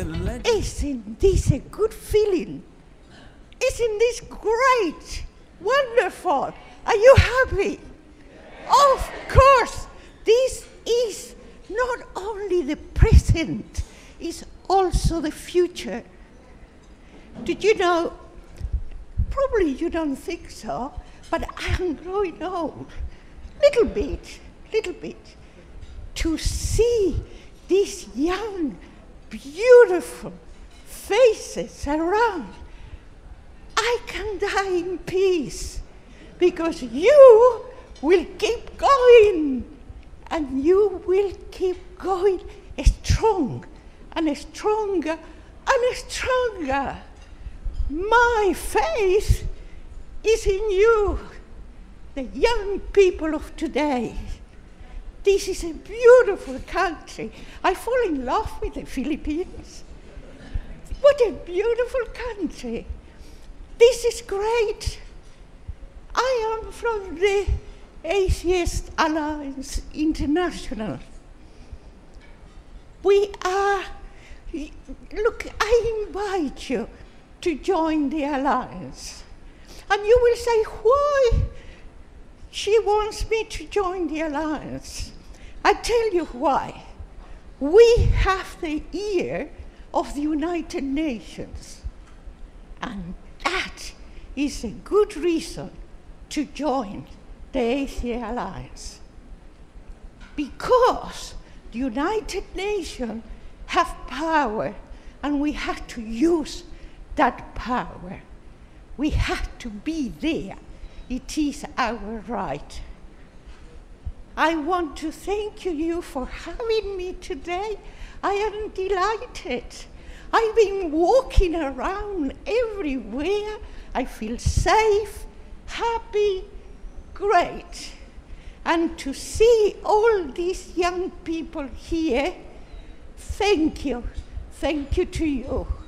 Isn't this a good feeling? Isn't this great? Wonderful. Are you happy? Of course. This is not only the present, it's also the future. Did you know? Probably you don't think so, but I'm growing old. Little bit. To see these young, beautiful faces around, I can die in peace because you will keep going and you will keep going strong and stronger and stronger. My faith is in you, the young people of today. This is a beautiful country. I fall in love with the Philippines. What a beautiful country. This is great. I am from the Atheist Alliance International. We are, look, I invite you to join the Alliance. And you will say, why she wants me to join the Alliance? I tell you why. We have the ear of the United Nations. And that is a good reason to join the Atheist Alliance. Because the United Nations have power, and we have to use that power. We have to be there. It is our right. I want to thank you for having me today. I am delighted. I've been walking around everywhere. I feel safe, happy, great. And to see all these young people here, thank you to you.